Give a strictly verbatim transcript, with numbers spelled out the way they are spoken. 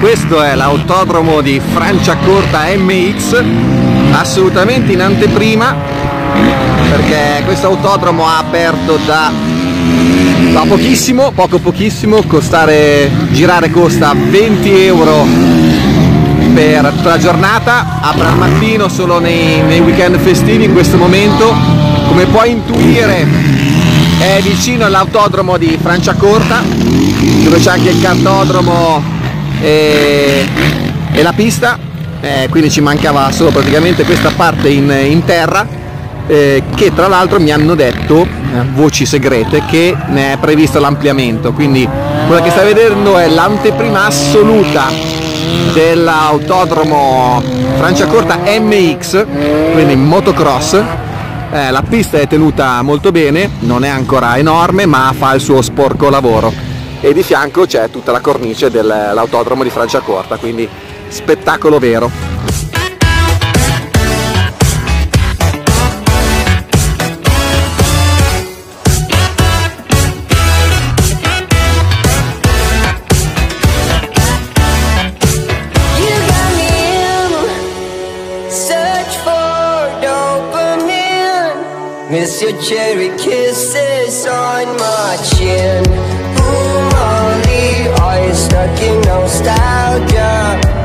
Questo è l'autodromo di Franciacorta M X, assolutamente in anteprima, perché questo autodromo ha aperto da, da pochissimo, poco pochissimo, costare, girare costa venti euro per tutta la giornata, apre al mattino solo nei, nei weekend festivi in questo momento. Come puoi intuire è vicino all'autodromo di Franciacorta, dove c'è anche il cartodromo e, e la pista, eh, quindi ci mancava solo praticamente questa parte in, in terra, eh, che tra l'altro mi hanno detto, eh, voci segrete, che ne è previsto l'ampliamento, quindi quella che stai vedendo è l'anteprima assoluta dell'autodromo Franciacorta M X, quindi motocross. Eh, la pista è tenuta molto bene, non è ancora enorme ma fa il suo sporco lavoro, e di fianco c'è tutta la cornice dell'autodromo di Franciacorta, quindi spettacolo vero. Miss your cherry kisses on my chin. Ooh, Molly, are you stuck in nostalgia?